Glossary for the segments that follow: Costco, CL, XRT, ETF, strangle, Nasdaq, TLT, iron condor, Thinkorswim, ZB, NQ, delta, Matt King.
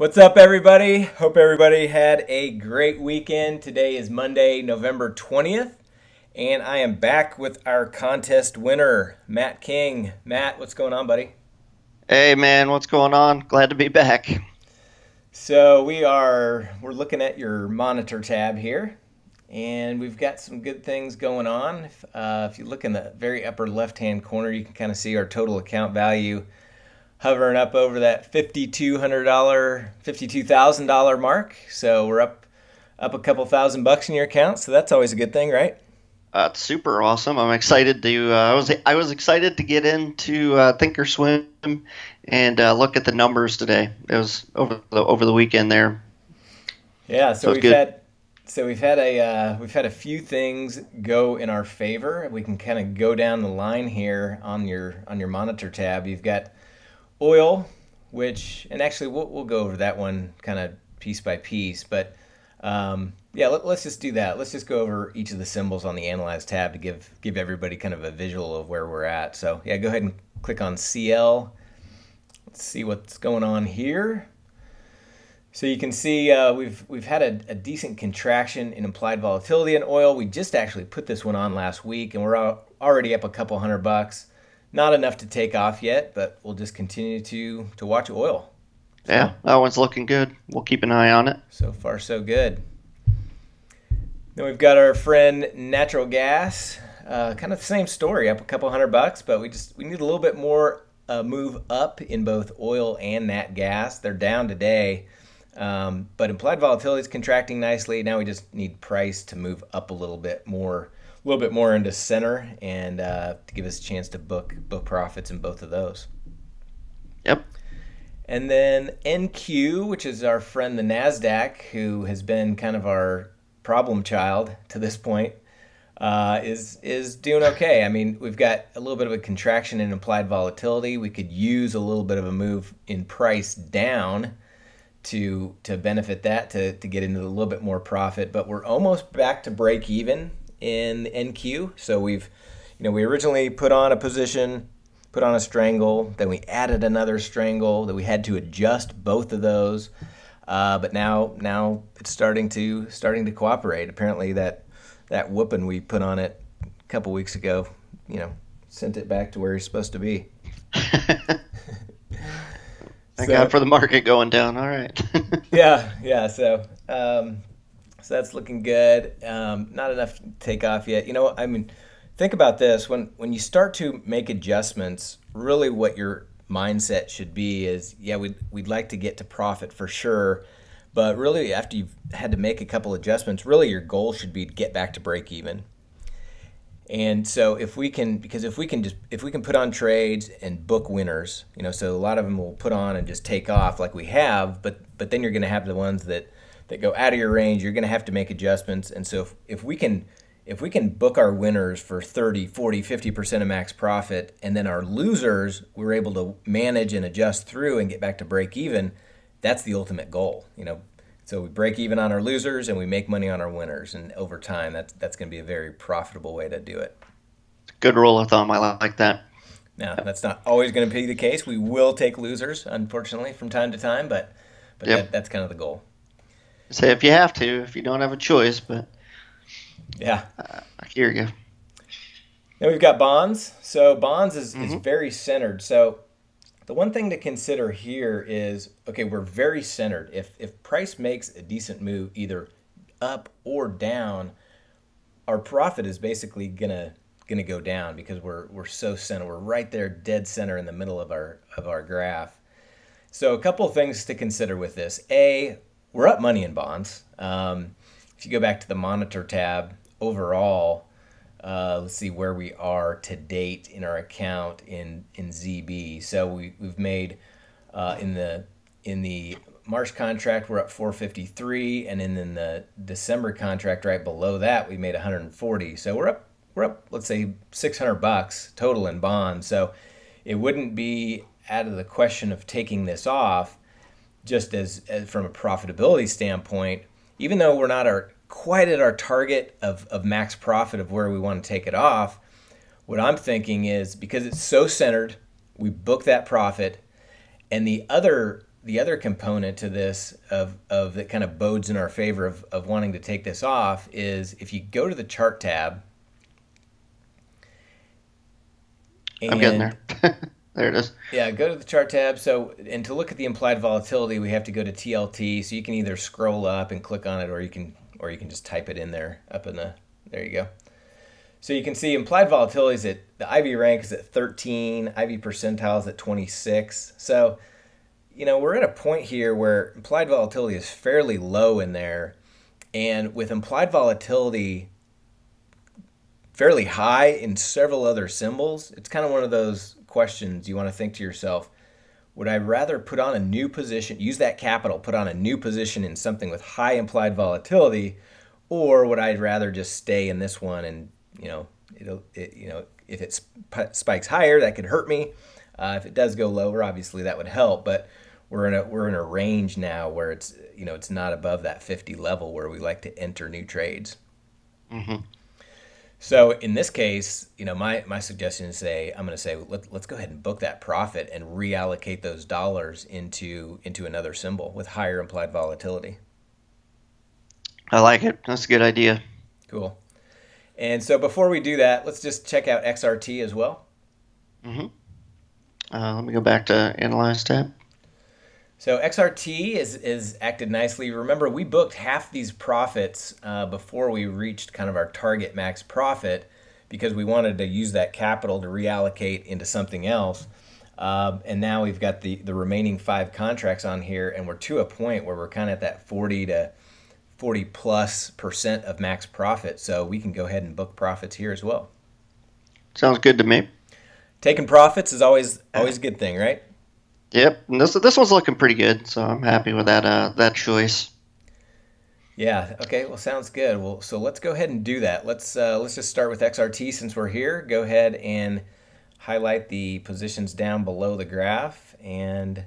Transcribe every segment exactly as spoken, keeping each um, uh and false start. What's up, everybody? Hope everybody had a great weekend. Today is Monday, November twentieth, and I am back with our contest winner, Matt King. Matt, what's going on, buddy? Hey, man, what's going on? Glad to be back. So we are, we're looking at your monitor tab here, and we've got some good things going on. If, uh, if you look in the very upper left-hand corner, you can kind of see our total account value hovering up over that fifty-two hundred dollars, fifty-two thousand dollars mark. So we're up up a couple thousand bucks in your account. So that's always a good thing, right? That's uh, super awesome. I'm excited to. Uh, I was I was excited to get into uh, Thinkorswim and uh, look at the numbers today. It was over the over the weekend there. Yeah. So, so we've had so we've had a uh, we've had a few things go in our favor. We can kind of go down the line here on your on your monitor tab. You've got oil, which, and actually we'll, we'll go over that one kind of piece by piece, but um, yeah, let, let's just do that. Let's just go over each of the symbols on the Analyze tab to give give everybody kind of a visual of where we're at. So yeah, go ahead and click on C L. Let's see what's going on here. So you can see uh, we've we've had a, a decent contraction in implied volatility in oil. We just actually put this one on last week, and we're already up a couple hundred bucks. Not enough to take off yet, but we'll just continue to, to watch oil. So, yeah, that one's looking good. We'll keep an eye on it. So far, so good. Then we've got our friend natural gas. Uh, kind of the same story, up a couple hundred bucks, but we just we need a little bit more uh, move up in both oil and nat gas. They're down today, um, but implied volatility is contracting nicely. Now we just need price to move up a little bit more. A little bit more into center, and uh, to give us a chance to book book profits in both of those. Yep. And then N Q, which is our friend the Nasdaq, who has been kind of our problem child to this point, uh, is is doing okay. I mean, we've got a little bit of a contraction in implied volatility. We could use a little bit of a move in price down to to benefit that to to get into a little bit more profit. But we're almost back to break even in N Q. So we've, you know, we originally put on a position, put on a strangle, then we added another strangle that we had to adjust both of those. Uh, but now, now it's starting to, starting to cooperate. Apparently that, that whooping we put on it a couple weeks ago, you know, sent it back to where it's supposed to be. Thank so, God for the market going down. All right. yeah. Yeah. So, um, So that's looking good. Um, not enough to take off yet. You know, I mean, think about this. When when you start to make adjustments, really what your mindset should be is, yeah, we'd, we'd like to get to profit for sure. But really, after you've had to make a couple adjustments, really your goal should be to get back to break even. And so if we can, because if we can just, if we can put on trades and book winners, you know, so a lot of them will put on and just take off like we have, but, but then you're going to have the ones that, that go out of your range. You're going to have to make adjustments. And so if, if we can if we can book our winners for thirty, forty, fifty percent of max profit, and then our losers we're able to manage and adjust through and get back to break even, that's the ultimate goal, you know. So we break even on our losers and we make money on our winners, and over time that's that's going to be a very profitable way to do it. Good rule of thumb. I like that. Now, that's not always going to be the case. We will take losers, unfortunately, from time to time, but but yep. that, that's kind of the goal. Say so if you have to, if you don't have a choice, but yeah, uh, here you go. Then we've got bonds. So bonds is, mm-hmm. is very centered. So the one thing to consider here is, okay, we're very centered. If, if price makes a decent move either up or down, our profit is basically gonna gonna go down because we're we're so centered. We're right there, dead center in the middle of our of our graph. So a couple of things to consider with this. A, we're up money in bonds. Um, if you go back to the monitor tab, overall, uh, let's see where we are to date in our account in in Z B. So we, we've made uh, in the in the March contract we're up four fifty-three, and then in the December contract right below that we made one hundred forty. So we're up we're up let's say six hundred bucks total in bonds. So it wouldn't be out of the question of taking this off. Just as, as from a profitability standpoint, even though we're not our, quite at our target of, of max profit of where we want to take it off, what I'm thinking is because it's so centered, we book that profit, and the other the other component to this of, of that kind of bodes in our favor of, of wanting to take this off is if you go to the chart tab. And, I'm getting there. There it is. Yeah, go to the chart tab. So, and to look at the implied volatility, we have to go to T L T. So you can either scroll up and click on it, or you can, or you can just type it in there up in the, there you go. So you can see implied volatility is at, the I V rank is at thirteen, I V percentile is at twenty-six. So, you know, we're at a point here where implied volatility is fairly low in there. And with implied volatility fairly high in several other symbols, it's kind of one of those questions you want to think to yourself, would I rather put on a new position, use that capital, put on a new position in something with high implied volatility, or would I rather just stay in this one and, you know, it'll, it, you know, if it sp spikes higher, that could hurt me. Uh, if it does go lower, obviously that would help, but we're in a, we're in a range now where it's, you know, it's not above that fifty level where we like to enter new trades. Mm-hmm. So in this case, you know, my, my suggestion is say, I'm going to say, let, let's go ahead and book that profit and reallocate those dollars into, into another symbol with higher implied volatility. I like it. That's a good idea. Cool. And so before we do that, let's just check out X R T as well. Mm-hmm. Uh, let me go back to Analyze tab. So X R T is, is acted nicely. Remember, we booked half these profits uh, before we reached kind of our target max profit because we wanted to use that capital to reallocate into something else. Um, and now we've got the, the remaining five contracts on here, and we're to a point where we're kind of at that forty to forty plus percent of max profit. So we can go ahead and book profits here as well. Sounds good to me. Taking profits is always always a good thing, right? Yep, and this this one's looking pretty good, so I'm happy with that uh, that choice. Yeah. Okay. Well, sounds good. Well, so let's go ahead and do that. Let's uh, let's just start with X R T since we're here. Go ahead and highlight the positions down below the graph, and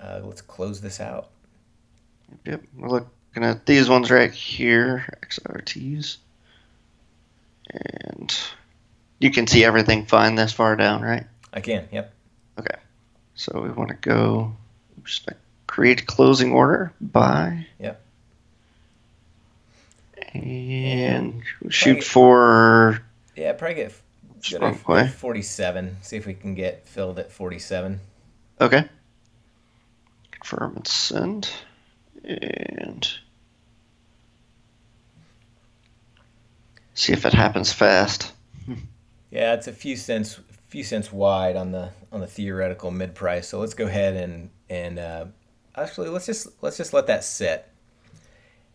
uh, let's close this out. Yep. We're looking at these ones right here, X R Ts, and you can see everything fine this far down, right? I can. Yep. Okay. So we want to go just create closing order by. Yep. And we'll shoot get, for. Yeah, probably get, get forty-seven. See if we can get filled at forty-seven. Okay. Confirm and send. And see if it happens fast. Yeah, it's a few cents. few cents wide on the on the theoretical mid price. So let's go ahead and and uh, actually let's just let's just let that sit.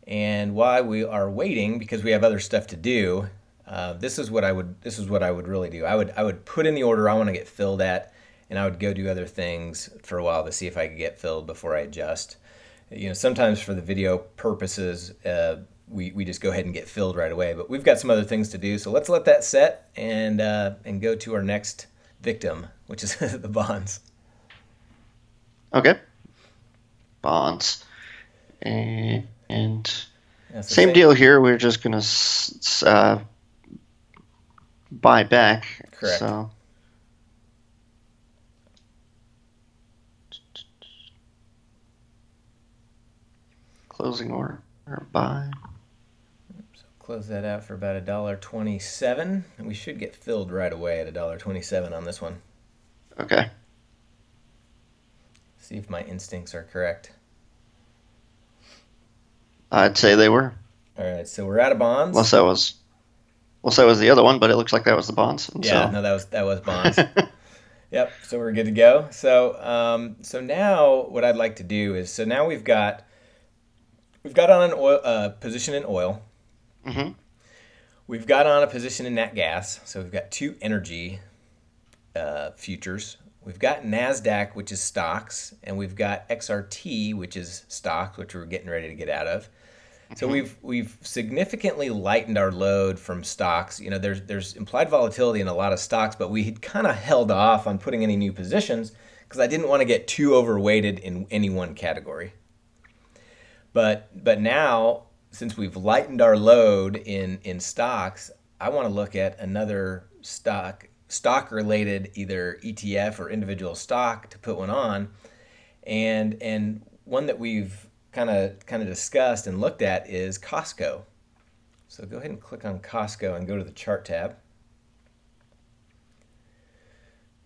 And while we are waiting, because we have other stuff to do, uh, this is what I would this is what I would really do. I would I would put in the order I want to get filled at, and I would go do other things for a while to see if I could get filled before I adjust. You know, sometimes for the video purposes, uh, we we just go ahead and get filled right away, but we've got some other things to do, so let's let that set and uh, and go to our next victim, which is the bonds. Okay, bonds, and, and same, same deal here. We're just gonna uh, buy back. Correct. So. Closing order or buy. Close that out for about a dollar twenty-seven, and we should get filled right away at a dollar twenty-seven on this one. Okay. See if my instincts are correct. I'd say they were. All right, so we're out of bonds. Unless that was, unless that was the other one, but it looks like that was the bonds. Yeah, so. no, that was that was bonds. Yep. So we're good to go. So um, so now what I'd like to do is so now we've got we've got on an oil uh, position in oil. Mm-hmm. We've got on a position in nat gas, so we've got two energy uh, futures. We've got Nasdaq, which is stocks, and we've got X R T, which is stocks, which we're getting ready to get out of. Mm-hmm. So we've we've significantly lightened our load from stocks. You know, there's there's implied volatility in a lot of stocks, but we had kind of held off on putting any new positions because I didn't want to get too overweighted in any one category. But but now, since we've lightened our load in, in stocks, I want to look at another stock, stock-related either E T F or individual stock to put one on. and and one that we've kind of kind of discussed and looked at is Costco. So go ahead and click on Costco and go to the chart tab.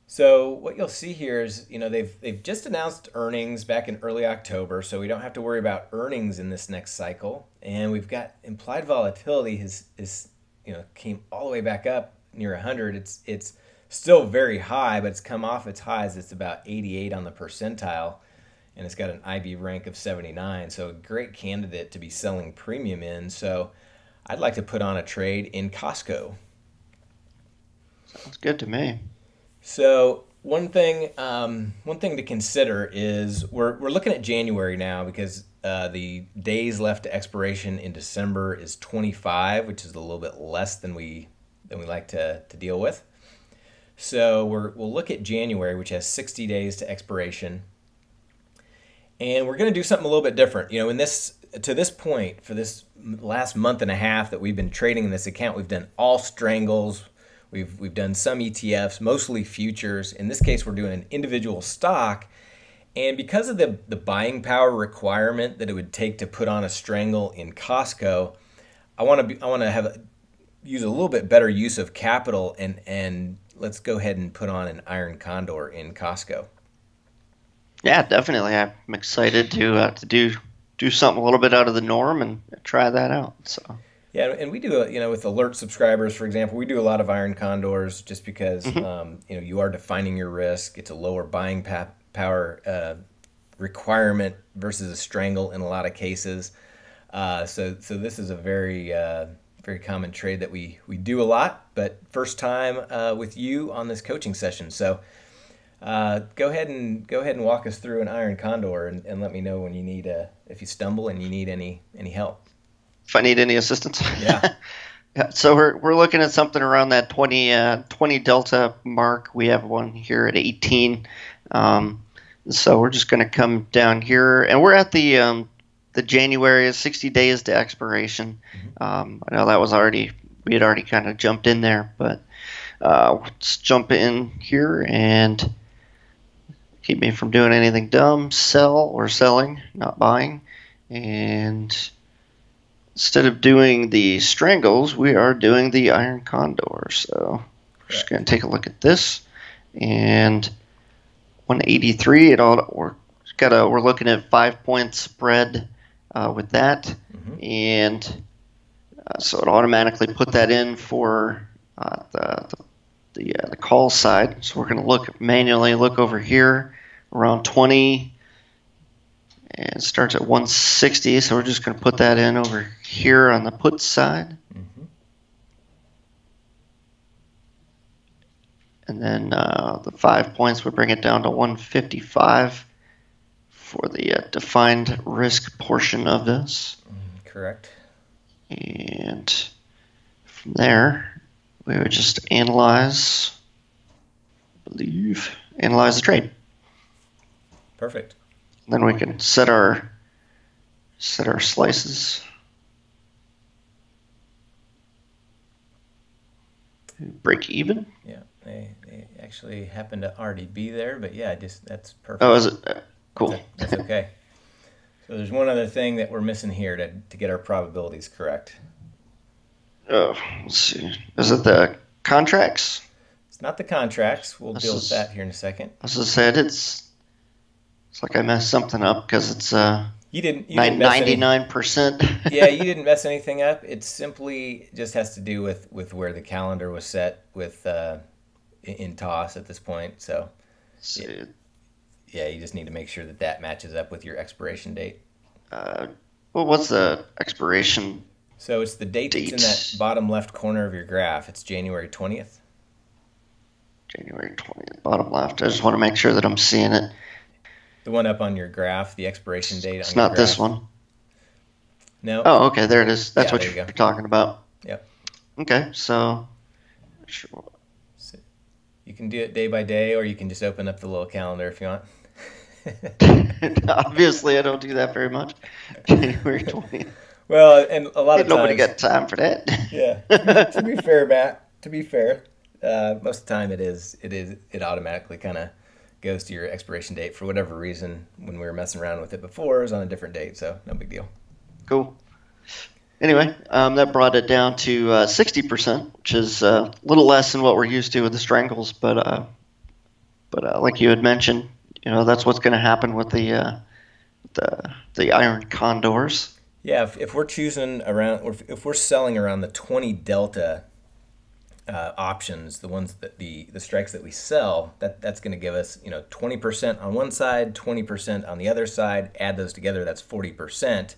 So what you'll see here is, you know, they've, they've just announced earnings back in early October, so we don't have to worry about earnings in this next cycle. And we've got implied volatility has, is, you know, came all the way back up near one hundred. It's, it's still very high, but it's come off its highs. It's about eighty-eight on the percentile, and it's got an I B rank of seventy-nine. So a great candidate to be selling premium in. So I'd like to put on a trade in Costco. Sounds good to me. So one thing, um, one thing to consider is we're we're looking at January now, because uh, the days left to expiration in December is twenty-five, which is a little bit less than we than we like to to deal with. So we're we'll look at January, which has sixty days to expiration, and we're going to do something a little bit different. You know, in this to this point for this last month and a half that we've been trading in this account, we've done all strangles. We've, we've done some E T Fs, mostly futures. In this case, we're doing an individual stock. And because of the, the buying power requirement that it would take to put on a strangle in Costco, I want to I want to have use a little bit better use of capital, and, and let's go ahead and put on an Iron Condor in Costco. Yeah, definitely. I'm excited to uh, to do do something a little bit out of the norm and try that out. So. Yeah, and we do, you know, with alert subscribers, for example, we do a lot of Iron Condors just because, mm-hmm. um, you know, you are defining your risk. It's a lower buying power uh, requirement versus a strangle in a lot of cases. Uh, so, so this is a very, uh, very common trade that we, we do a lot, but first time uh, with you on this coaching session. So uh, go ahead and go ahead and walk us through an Iron Condor, and, and let me know when you need a, if you stumble and you need any, any help. If I need any assistance, yeah. yeah. So we're we're looking at something around that twenty uh, twenty delta mark. We have one here at eighteen, um, so we're just going to come down here, and we're at the um, the January sixty days to expiration. Mm-hmm. um, I know that was already we had already kind of jumped in there, but uh, let's jump in here and keep me from doing anything dumb. Sell or selling, not buying, and. Instead of doing the strangles, we are doing the Iron Condor. So we're just going to take a look at this. And one eighty-three, it all we're, got a, we're looking at five-point spread uh, with that. Mm-hmm. And uh, so it automatically put that in for uh, the, the, the, uh, the call side. So we're going to look manually, look over here around twenty. And it starts at one sixty, so we're just going to put that in over here on the put side. Mm-hmm. And then uh, the five points would bring it down to one fifty-five for the uh, defined risk portion of this. Correct. And from there, we would just analyze, I believe, analyze the trade. Perfect. Then we can set our set our slices. Break even. Yeah, they, they actually happen to already be there, but yeah, just that's perfect. Oh, is it? Uh, cool. That's, that's okay. So there's one other thing that we're missing here to to get our probabilities correct. Oh, let's see. Is it the contracts? It's not the contracts. We'll this deal is, with that here in a second. As I said, it's. It's like I messed something up because it's uh, you didn't, you didn't ninety-nine percent. Yeah, you didn't mess anything up. It simply just has to do with, with where the calendar was set with uh, in T O S at this point. So, it, yeah, you just need to make sure that that matches up with your expiration date. Uh, well, what's the expiration So it's the date, date that's in that bottom left corner of your graph. It's January twentieth. January twentieth, bottom left. I just want to make sure that I'm seeing it. The one up on your graph, the expiration date. It's on not your graph. This one. No. Oh, okay. There it is. That's yeah, what you're you talking about. Yep. Okay. So, sure. So you can do it day by day, or you can just open up the little calendar if you want. Obviously, I don't do that very much. January twentieth. Well, and a lot Ain't of times. Nobody got time for that. Yeah. To be fair, Matt. To be fair, uh, most of the time it is. It is. It automatically kind of goes to your expiration date. For whatever reason, when we were messing around with it before, it was on a different date, so no big deal. Cool. Anyway, um, that brought it down to uh, sixty percent, which is uh, a little less than what we're used to with the strangles. But uh, but uh, like you had mentioned, you know, that's what's going to happen with the uh, the the iron condors. Yeah, if, if we're choosing around, or if, if we're selling around the twenty delta uh, options, the ones that the the strikes that we sell, that that's going to give us, you know, twenty percent on one side, twenty percent on the other side. Add those together, that's forty percent.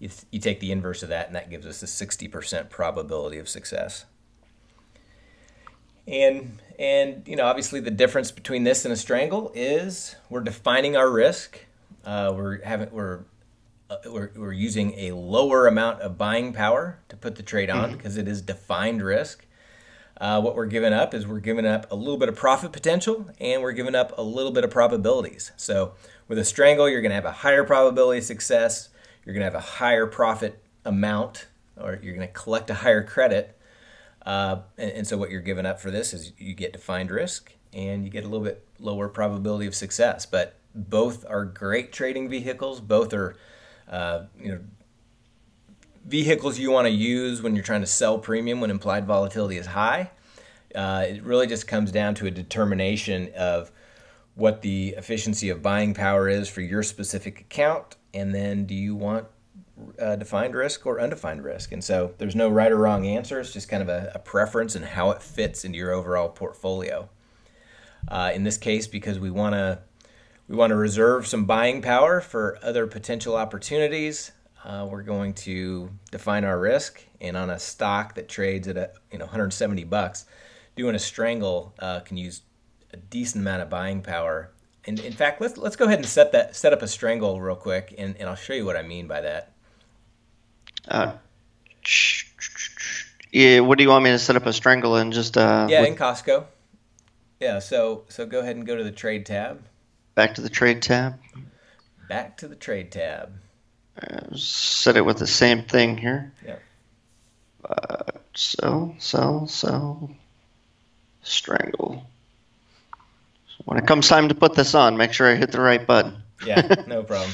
You, th you take the inverse of that, and that gives us a sixty percent probability of success. And, and you know, obviously the difference between this and a strangle is we're defining our risk. Uh, we're, having, we're, uh, we're, we're using a lower amount of buying power to put the trade on, because mm-hmm. it is defined risk. Uh, what we're giving up is we're giving up a little bit of profit potential, and we're giving up a little bit of probabilities. So with a strangle, you're going to have a higher probability of success. You're going to have a higher profit amount, or you're going to collect a higher credit. Uh, and, and so what you're giving up for this is you get defined risk and you get a little bit lower probability of success. But both are great trading vehicles. Both are uh, you know, vehicles you want to use when you're trying to sell premium when implied volatility is high. Uh, it really just comes down to a determination of what the efficiency of buying power is for your specific account. And then do you want uh, defined risk or undefined risk? And so there's no right or wrong answer. It's just kind of a, a preference and how it fits into your overall portfolio. Uh, in this case, because we want to we want to reserve some buying power for other potential opportunities, uh, we're going to define our risk. And on a stock that trades at a, you know, one hundred seventy bucks, doing a strangle uh, can use a decent amount of buying power. And in fact, let's let's go ahead and set that set up a strangle real quick, and, and I'll show you what I mean by that. Uh, yeah, what do you want me to set up a strangle in? Just uh, yeah, in Costco. Yeah, so so go ahead and go to the trade tab. Back to the trade tab. Back to the trade tab. Uh, set it with the same thing here. Yeah. Uh, so so so strangle. When it comes time to put this on, make sure I hit the right button. Yeah, no problem.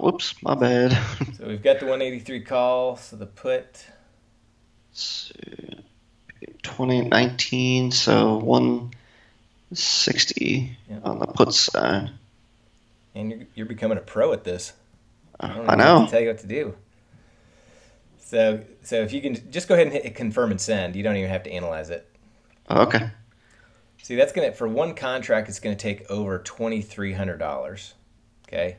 Whoops, my bad. So we've got the one eighty-three call, so the put. twenty nineteen, so one sixty yeah. on the put side. And you're, you're becoming a pro at this. I, don't I know. I can tell you what to do. So, so if you can just go ahead and hit confirm and send, you don't even have to analyze it. Okay. See, that's gonna, for one contract, it's gonna take over twenty-three hundred dollars, okay?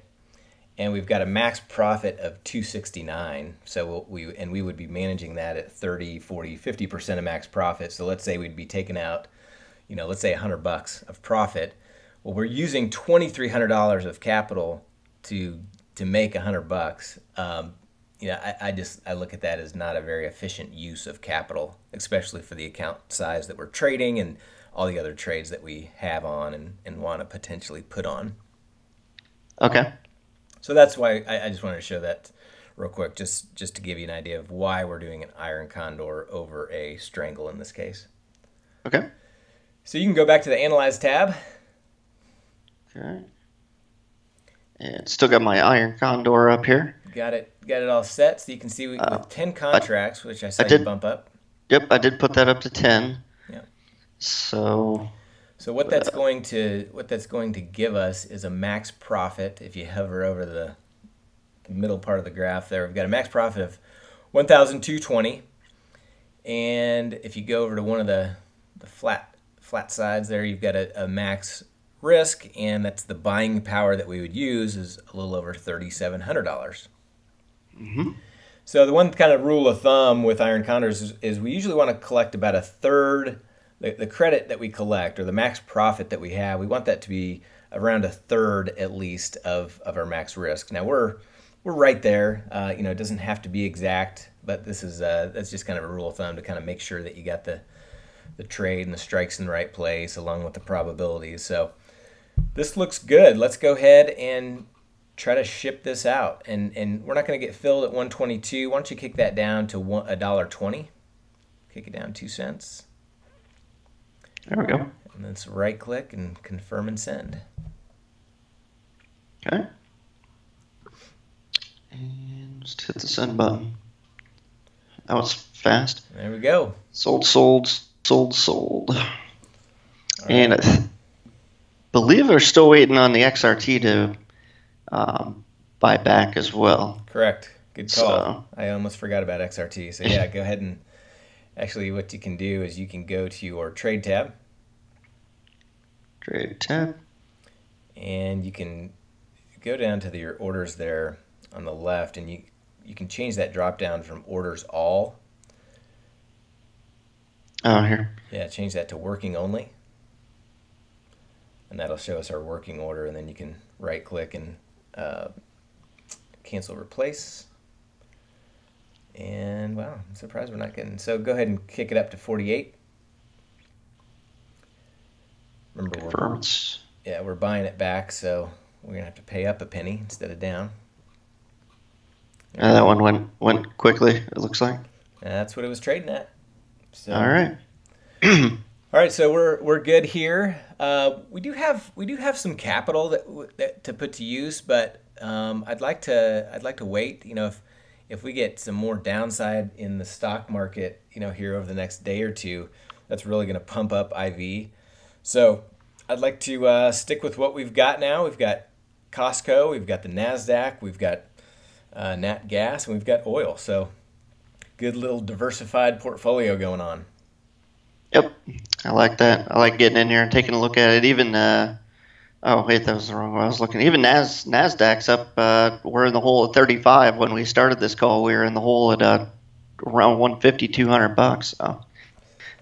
And we've got a max profit of two sixty-nine. So we'll, we and we would be managing that at thirty, forty, fifty percent of max profit. So let's say we'd be taking out, you know, let's say one hundred bucks of profit. Well, we're using twenty-three hundred dollars of capital to to make one hundred bucks. Um, you know, I, I just I look at that as not a very efficient use of capital, especially for the account size that we're trading and all the other trades that we have on and, and want to potentially put on. Okay. So that's why I, I just wanted to show that real quick, just, just to give you an idea of why we're doing an iron condor over a strangle in this case. Okay. So you can go back to the Analyze tab. Okay. And still got my iron condor up here. Got it. Got it all set. So you can see we, uh, with ten contracts, I, which I saw I did, you bump up. Yep, I did put that up to ten. So, so what that's uh, going to what that's going to give us is a max profit. If you hover over the, the middle part of the graph there, we've got a max profit of one thousand two hundred twenty. And if you go over to one of the, the flat flat sides there, you've got a, a max risk, and that's the buying power that we would use is a little over thirty-seven hundred dollars. Mm-hmm. So the one kind of rule of thumb with iron condors is, is we usually want to collect about a third. The credit that we collect, or the max profit that we have, we want that to be around a third at least of, of our max risk. Now we're we're right there. Uh, you know, it doesn't have to be exact, but this is uh, that's just kind of a rule of thumb to kind of make sure that you got the the trade and the strikes in the right place, along with the probabilities. So this looks good. Let's go ahead and try to ship this out. And and we're not going to get filled at one twenty-two. Why don't you kick that down to one a dollar twenty? Kick it down two cents. There we go. And let's right click and confirm and send. Okay. And just hit the send button. That was fast. There we go. Sold, sold, sold, sold. All and right. I believe we're still waiting on the X R T to um, buy back as well. Correct. Good call. So. I almost forgot about X R T. So yeah, go ahead and actually what you can do is you can go to your trade tab. Trade tab. And you can go down to the, your orders there on the left, and you you can change that drop down from orders all. Oh, here. Yeah, change that to working only. And that'll show us our working order, and then you can right click and uh, cancel replace. And wow, I'm surprised we're not getting. So go ahead and kick it up to forty-eight. Remember, we're, yeah, we're buying it back, so we're gonna have to pay up a penny instead of down. Uh, that one went went quickly, it looks like. That's what it was trading at. So, all right. All right, so we're we're good here. Uh, we do have we do have some capital that, that to put to use, but um, I'd like to I'd like to wait. You know, if if we get some more downside in the stock market, you know, here over the next day or two, that's really going to pump up I V. So I'd like to uh, stick with what we've got now. We've got Costco, we've got the Nasdaq, we've got Uh, nat gas, and we've got oil. So good little diversified portfolio going on. Yep, I like that. I like getting in here and taking a look at it. Even uh, oh wait, that was the wrong way I was looking. Even Nas Nasdaq's up. Uh, we're in the hole at thirty-five. When we started this call, we were in the hole at uh, around one fifty, two hundred bucks. So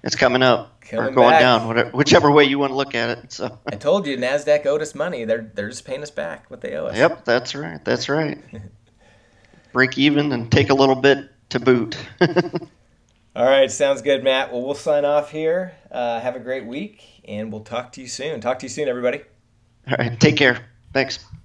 it's coming up coming or going back. down, whatever, whichever way you want to look at it. So I told you, Nasdaq owed us money. They're they're just paying us back what they owe us. Yep, that's right. That's right. Break even and take a little bit to boot. All right, sounds good, Matt. Well, we'll sign off here. Uh, have a great week, and we'll talk to you soon. Talk to you soon, everybody. All right, take care. Thanks.